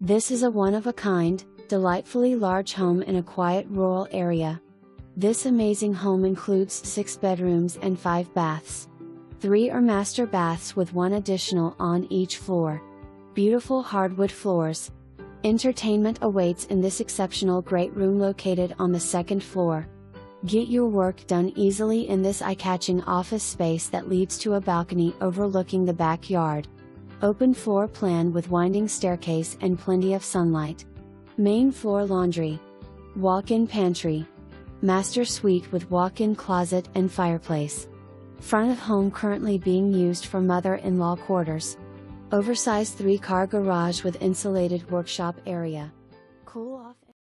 This is a one-of-a-kind, delightfully large home in a quiet rural area. This amazing home includes 6 bedrooms and 5 baths. 3 are master baths with 1 additional on each floor. Beautiful hardwood floors. Entertainment awaits in this exceptional great room located on the 2nd floor. Get your work done easily in this eye-catching office space that leads to a balcony overlooking the backyard. Open floor plan with winding staircase and plenty of sunlight. Main floor laundry. Walk-in pantry. Master suite with walk-in closet and fireplace. Front of home currently being used for mother-in-law quarters. Oversized 3-car garage with insulated workshop area.